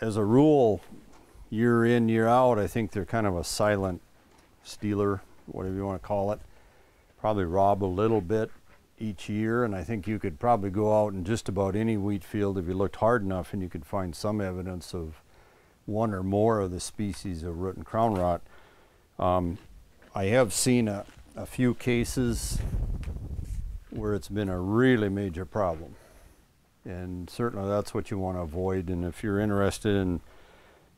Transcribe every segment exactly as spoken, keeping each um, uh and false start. as a rule, year in, year out, I think they're kind of a silent stealer, whatever you want to call it. Probably rob a little bit each year, and I think you could probably go out in just about any wheat field if you looked hard enough and you could find some evidence of one or more of the species of root and crown rot. Um, I have seen a, a few cases where it's been a really major problem, and certainly that's what you want to avoid. And if you're interested in,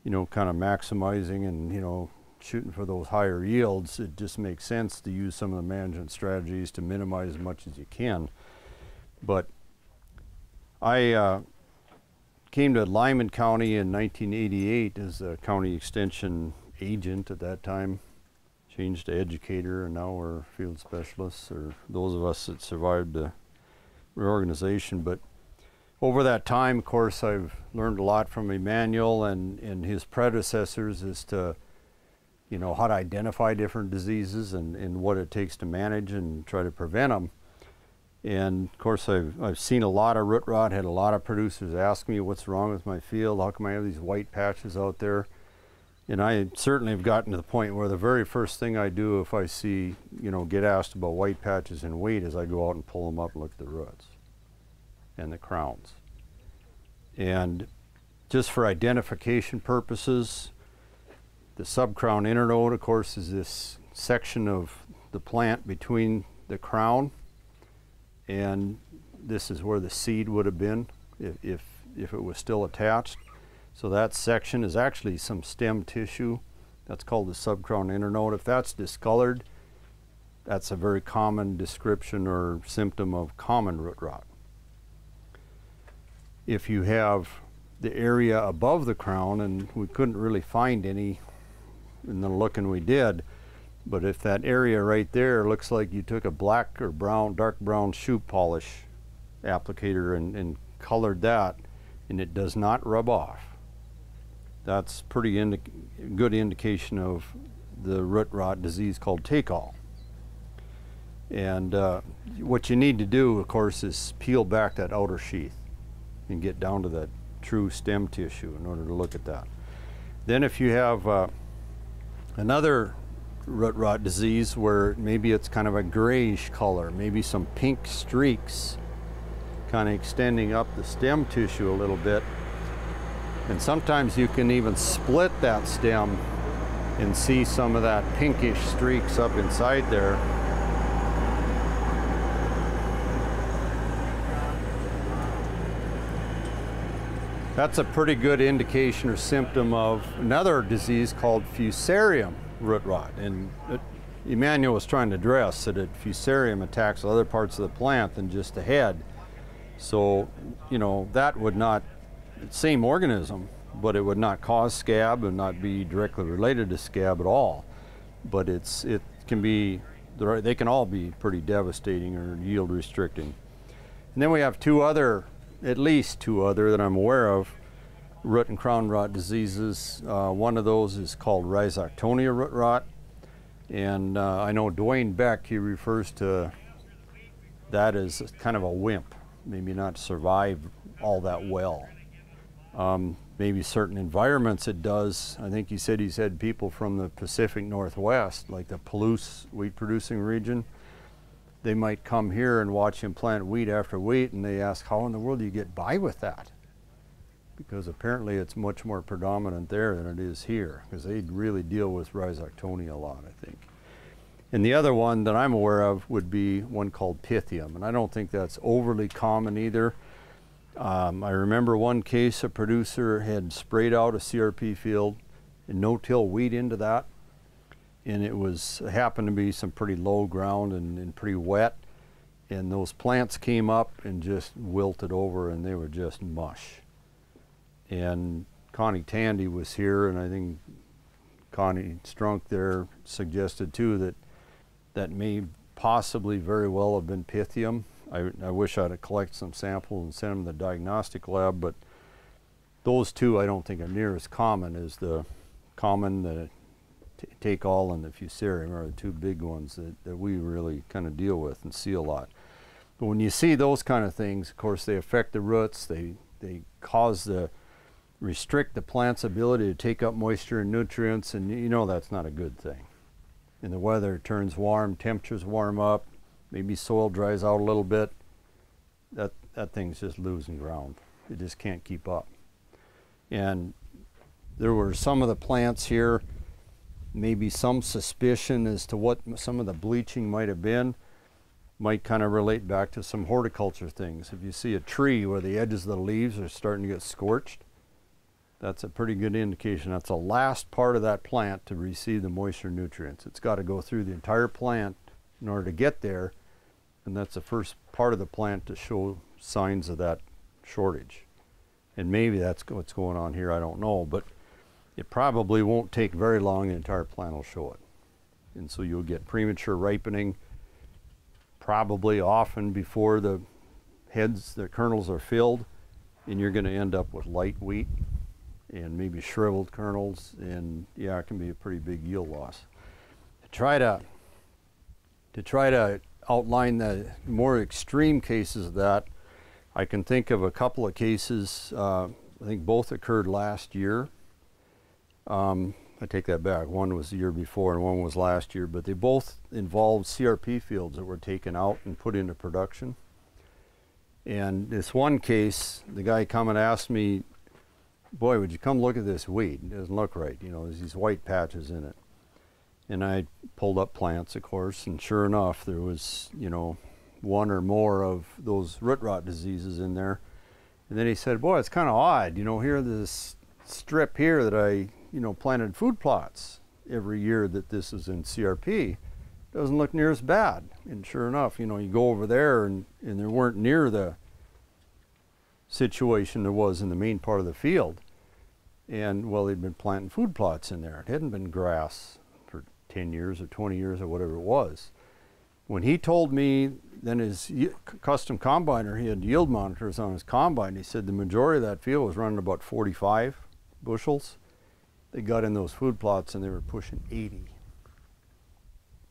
you know, kind of maximizing and, you know, shooting for those higher yields, it just makes sense to use some of the management strategies to minimize as much as you can. But I uh, came to Lyman County in nineteen eighty-eight as a county extension agent at that time, changed to educator, and now we're field specialists, or those of us that survived the reorganization. But over that time, of course, I've learned a lot from Emanuel and, and his predecessors as to, you know, how to identify different diseases and, and what it takes to manage and try to prevent them. And of course, I've, I've seen a lot of root rot, had a lot of producers ask me what's wrong with my field, how come I have these white patches out there? And I certainly have gotten to the point where the very first thing I do if I see, you know, get asked about white patches in wheat is I go out and pull them up and look at the roots and the crowns. And just for identification purposes, the subcrown internode, of course, is this section of the plant between the crown, and this is where the seed would have been if, if, if it was still attached. So that section is actually some stem tissue. That's called the subcrown internode. If that's discolored, that's a very common description or symptom of common root rot. If you have the area above the crown, and we couldn't really find any in the looking we did, but if that area right there looks like you took a black or brown, dark brown shoe polish applicator and, and colored that, and it does not rub off, that's pretty indi good indication of the root rot disease called take-all. And uh, what you need to do, of course, is peel back that outer sheath and get down to that true stem tissue in order to look at that. Then if you have uh, another root rot disease where maybe it's kind of a grayish color, maybe some pink streaks kind of extending up the stem tissue a little bit, and sometimes you can even split that stem and see some of that pinkish streaks up inside there. That's a pretty good indication or symptom of another disease called fusarium root rot. And it, Emanuel was trying to address that it, fusarium attacks other parts of the plant than just the head. So, you know, that would not, same organism, but it would not cause scab and not be directly related to scab at all. But it's, it can be, they can all be pretty devastating or yield restricting. And then we have two other at least two other that I'm aware of, root and crown rot diseases. Uh, one of those is called rhizoctonia root rot. And uh, I know Dwayne Beck, he refers to that as kind of a wimp, maybe not survive all that well. Um, maybe certain environments it does. I think he said he's had people from the Pacific Northwest, like the Palouse wheat producing region. They might come here and watch him plant wheat after wheat, and they ask, how in the world do you get by with that? Because apparently it's much more predominant there than it is here, because they really deal with rhizoctonia a lot, I think. And the other one that I'm aware of would be one called pythium, and I don't think that's overly common either. Um, I remember one case, a producer had sprayed out a C R P field and no-till wheat into that, and it was happened to be some pretty low ground and, and pretty wet, and those plants came up and just wilted over, and they were just mush. And Connie Tandy was here, and I think Connie Strunk there suggested too that that may possibly very well have been pythium. I, I wish I'd have collected some samples and sent them to the diagnostic lab, but those two I don't think are near as common as the common, the take all and the fusarium are the two big ones that, that we really kind of deal with and see a lot. But when you see those kind of things, of course, they affect the roots, they, they cause the restrict the plant's ability to take up moisture and nutrients, and you know that's not a good thing. And the weather turns warm, temperatures warm up, maybe soil dries out a little bit. That, that thing's just losing ground. It just can't keep up. And there were some of the plants here, maybe some suspicion as to what some of the bleaching might have been, might kind of relate back to some horticulture things. If you see a tree where the edges of the leaves are starting to get scorched, that's a pretty good indication. That's the last part of that plant to receive the moisture nutrients. It's got to go through the entire plant in order to get there, and that's the first part of the plant to show signs of that shortage. And maybe that's what's going on here, I don't know, but it probably won't take very long, the entire plant will show it. And so you'll get premature ripening, probably often before the heads, the kernels are filled, and you're going to end up with light wheat and maybe shriveled kernels, and yeah, it can be a pretty big yield loss. To try to, to try to outline the more extreme cases of that, I can think of a couple of cases, uh, I think both occurred last year. Um, I take that back, one was the year before and one was last year, but they both involved C R P fields that were taken out and put into production. And this one case, the guy come and asked me, boy, would you come look at this weed? It doesn't look right, you know, there's these white patches in it. And I pulled up plants, of course, and sure enough, there was, you know, one or more of those root rot diseases in there. And then he said, boy, it's kind of odd, you know, here this strip here that I, you know, planted food plots every year that this is in C R P, doesn't look near as bad. And sure enough, you know, you go over there and, and there weren't near the situation there was in the main part of the field. And well, they'd been planting food plots in there. It hadn't been grass for ten years or twenty years or whatever it was. When he told me, then his custom combiner, he had yield monitors on his combine, he said the majority of that field was running about forty-five bushels. They got in those food plots and they were pushing eighty.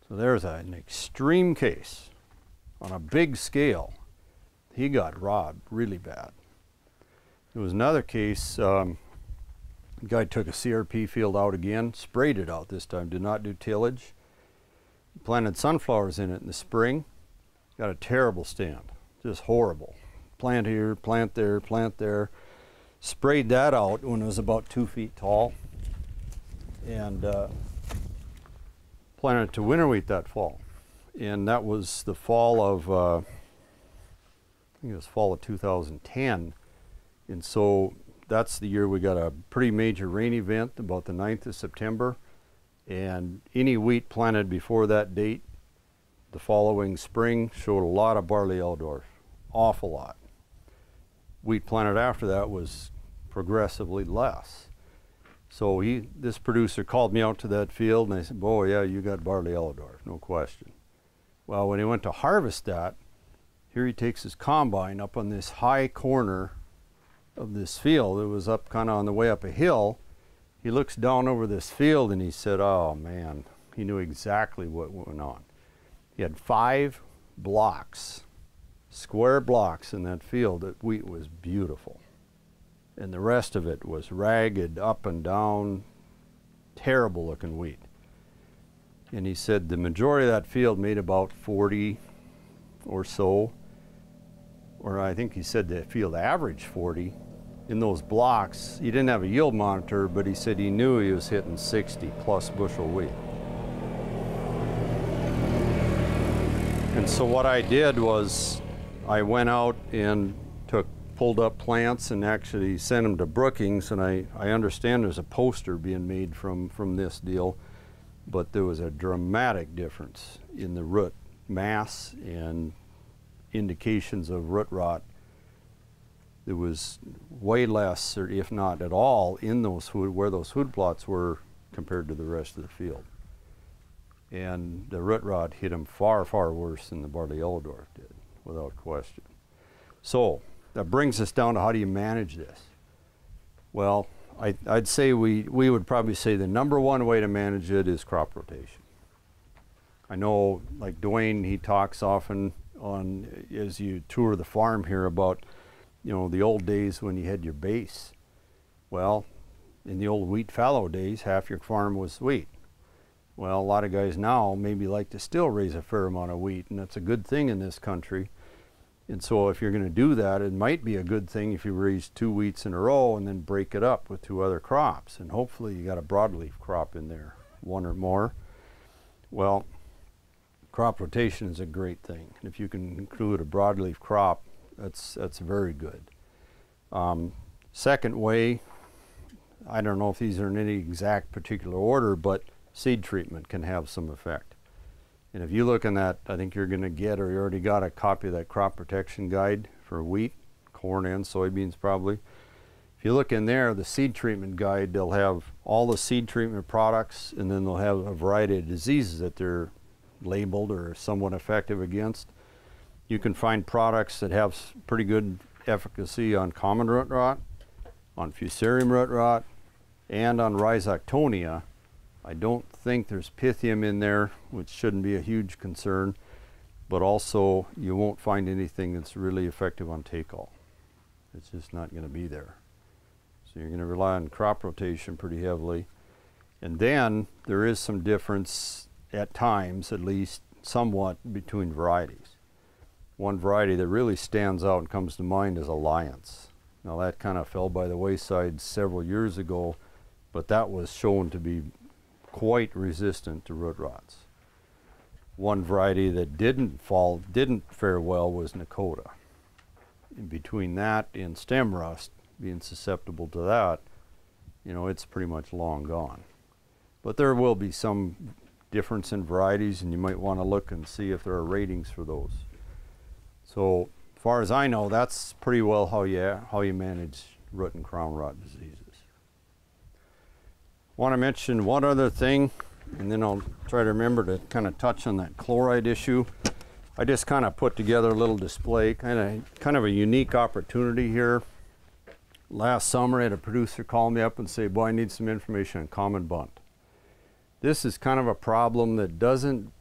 So there's an extreme case on a big scale. He got robbed really bad. There was another case, um, the guy took a C R P field out again, sprayed it out this time, did not do tillage. He planted sunflowers in it in the spring, got a terrible stand, just horrible. Plant here, plant there, plant there. Sprayed that out when it was about two feet tall, and uh, planted it to winter wheat that fall. And that was the fall of, uh, I think it was fall of two thousand ten. And so that's the year we got a pretty major rain event, about the ninth of September. And any wheat planted before that date the following spring showed a lot of barley L-Dorf, awful lot. Wheat planted after that was progressively less. So he, this producer called me out to that field and I said, boy, yeah, you got barley L-Dorf, no question. Well, when he went to harvest that, here he takes his combine up on this high corner of this field. It was up kind of on the way up a hill. He looks down over this field and he said, oh man, he knew exactly what went on. He had five blocks, square blocks in that field that wheat was beautiful. And the rest of it was ragged, up and down, terrible looking wheat. And he said the majority of that field made about forty or so, or I think he said the field averaged forty. In those blocks, he didn't have a yield monitor, but he said he knew he was hitting sixty plus bushel wheat. And so what I did was I went out and took, pulled up plants and actually sent them to Brookings, and I, I understand there's a poster being made from, from this deal, but there was a dramatic difference in the root mass and indications of root rot. There was way less, or if not at all, in those food, where those food plots were compared to the rest of the field. And the root rot hit them far, far worse than the barley L-Dorf did, without question. So that brings us down to how do you manage this? Well, I, I'd say we, we would probably say the number one way to manage it is crop rotation. I know, like Duane, he talks often on, as you tour the farm here, about, you know, the old days when you had your base Well, in the old wheat fallow days, half your farm was wheat. Well, a lot of guys now maybe like to still raise a fair amount of wheat, and that's a good thing in this country. And so if you're going to do that, it might be a good thing if you raise two wheats in a row and then break it up with two other crops. And hopefully you got a broadleaf crop in there, one or more. Well, crop rotation is a great thing. And if you can include a broadleaf crop, that's, that's very good. Um, second way, I don't know if these are in any exact particular order, but seed treatment can have some effect. And if you look in that, I think you're going to get, or you already got a copy of that crop protection guide for wheat, corn, and soybeans probably. If you look in there, the seed treatment guide, they'll have all the seed treatment products, and then they'll have a variety of diseases that they're labeled or somewhat effective against. You can find products that have pretty good efficacy on common root rot, on fusarium root rot, and on rhizoctonia. I don't think there's pythium in there, which shouldn't be a huge concern, but also you won't find anything that's really effective on take-all. It's just not going to be there. So you're going to rely on crop rotation pretty heavily. And then there is some difference at times, at least somewhat, between varieties. One variety that really stands out and comes to mind is Alliance. Now that kind of fell by the wayside several years ago, but that was shown to be quite resistant to root rots. One variety that didn't fall, didn't fare well was Nakota. In between that and stem rust, being susceptible to that, you know, it's pretty much long gone. But there will be some difference in varieties, and you might want to look and see if there are ratings for those. So far as I know, that's pretty well how you, how you manage root and crown rot diseases. I want to mention one other thing, and then I'll try to remember to kind of touch on that chloride issue. I just kind of put together a little display, kind of, kind of a unique opportunity here. Last summer I had a producer call me up and say, boy, I need some information on common bunt. This is kind of a problem that doesn't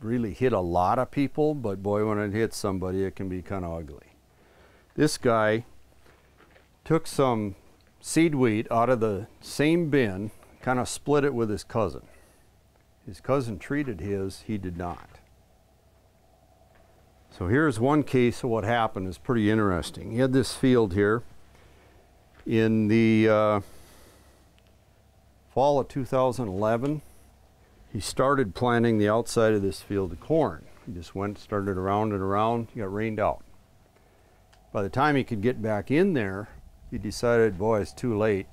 really hit a lot of people, but boy, when it hits somebody, it can be kind of ugly. This guy took some seedweed out of the same bin, kind of split it with his cousin. His cousin treated his, he did not. So here's one case of what happened. It's pretty interesting. He had this field here in the uh, fall of two thousand eleven. He started planting the outside of this field of corn. He just went, started around and around, he got rained out. By the time he could get back in there, he decided, boy, it's too late.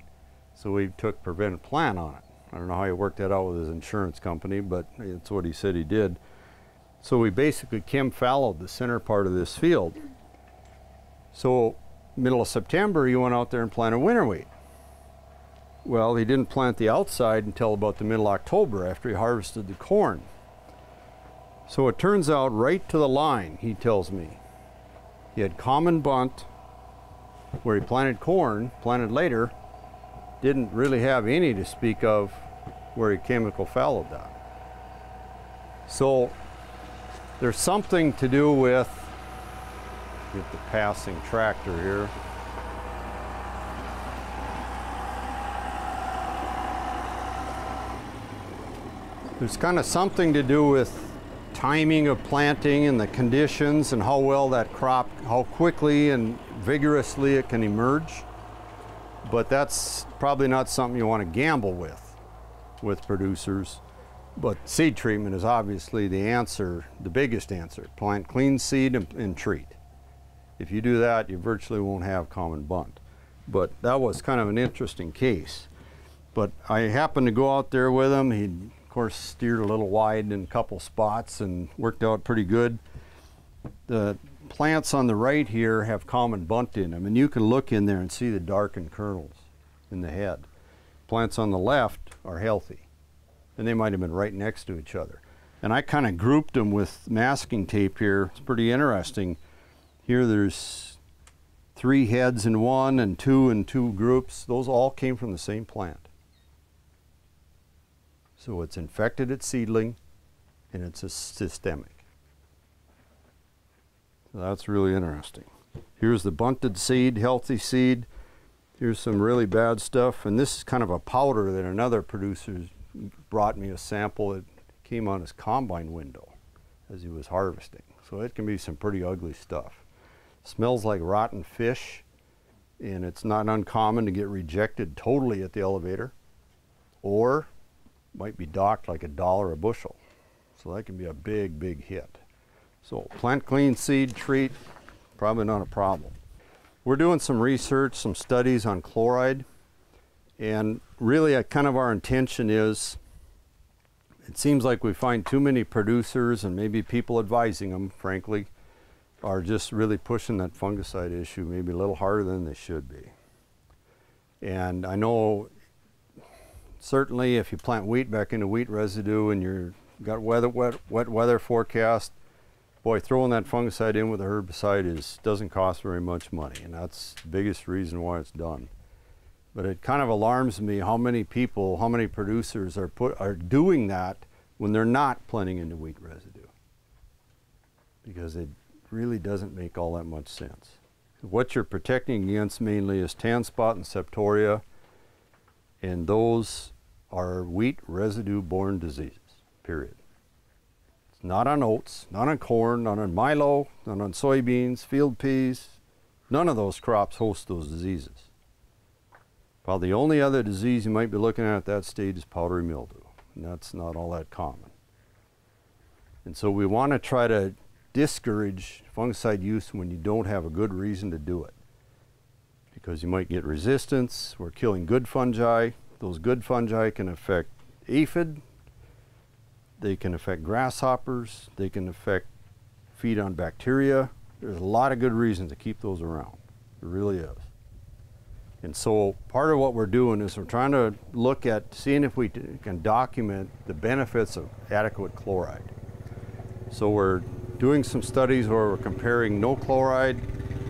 So we took preventive plan on it. I don't know how he worked that out with his insurance company, but it's what he said he did. So we basically chem fallowed the center part of this field. So middle of September, he went out there and planted winter wheat. Well, he didn't plant the outside until about the middle of October after he harvested the corn. So it turns out right to the line, he tells me, he had common bunt where he planted corn, planted later, didn't really have any to speak of where he chemical fallowed that. So there's something to do with, get the passing tractor here. There's kind of something to do with timing of planting and the conditions and how well that crop, how quickly and vigorously it can emerge. But that's probably not something you want to gamble with, with producers. But seed treatment is obviously the answer, the biggest answer. Plant clean seed and, and treat. If you do that, you virtually won't have common bunt. But that was kind of an interesting case. But I happened to go out there with him. He, of course, steered a little wide in a couple spots and worked out pretty good. The plants on the right here have common bunt in them, and you can look in there and see the darkened kernels in the head. Plants on the left are healthy, and they might have been right next to each other. And I kind of grouped them with masking tape here. It's pretty interesting. Here there's three heads in one and two in two groups. Those all came from the same plant. So it's infected at seedling, and it's a systemic. That's really interesting. Here's the bunted seed, healthy seed. Here's some really bad stuff, and this is kind of a powder that another producer brought me a sample. It came on his combine window as he was harvesting. So it can be some pretty ugly stuff. Smells like rotten fish, and it's not uncommon to get rejected totally at the elevator, or might be docked like a dollar a bushel. So that can be a big, big hit. So plant clean, seed, treat, probably not a problem. We're doing some research, some studies on chloride, and really a, kind of our intention is, it seems like we find too many producers and maybe people advising them, frankly, are just really pushing that fungicide issue maybe a little harder than they should be. And I know certainly if you plant wheat back into wheat residue and you've got weather, wet, wet weather forecast, boy, throwing that fungicide in with a herbicide is, doesn't cost very much money, and that's the biggest reason why it's done. But it kind of alarms me how many people, how many producers are, put, are doing that when they're not planting into wheat residue, because it really doesn't make all that much sense. What you're protecting against mainly is tan spot and septoria, and those are wheat residue-borne diseases, period. Not on oats, not on corn, not on milo, not on soybeans, field peas. None of those crops host those diseases. Well, the only other disease you might be looking at at that stage is powdery mildew, and that's not all that common. And so we want to try to discourage fungicide use when you don't have a good reason to do it, because you might get resistance. We're killing good fungi. Those good fungi can affect aphid. They can affect grasshoppers. They can affect feed on bacteria. There's a lot of good reasons to keep those around. There really is. And so part of what we're doing is we're trying to look at seeing if we can document the benefits of adequate chloride. So we're doing some studies where we're comparing no chloride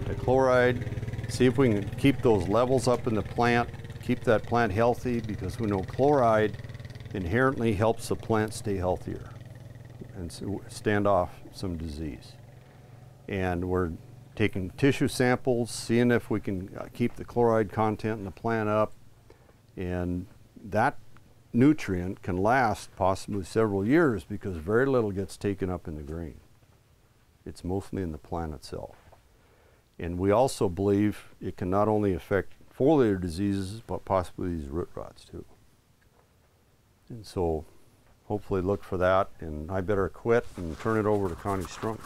to chloride, see if we can keep those levels up in the plant, keep that plant healthy, because we know chloride inherently helps the plant stay healthier and stand off some disease. And we're taking tissue samples, seeing if we can keep the chloride content in the plant up, and that nutrient can last possibly several years because very little gets taken up in the grain. It's mostly in the plant itself. And we also believe it can not only affect foliar diseases, but possibly these root rots too. And so hopefully look for that, and I better quit and turn it over to Connie Strunk.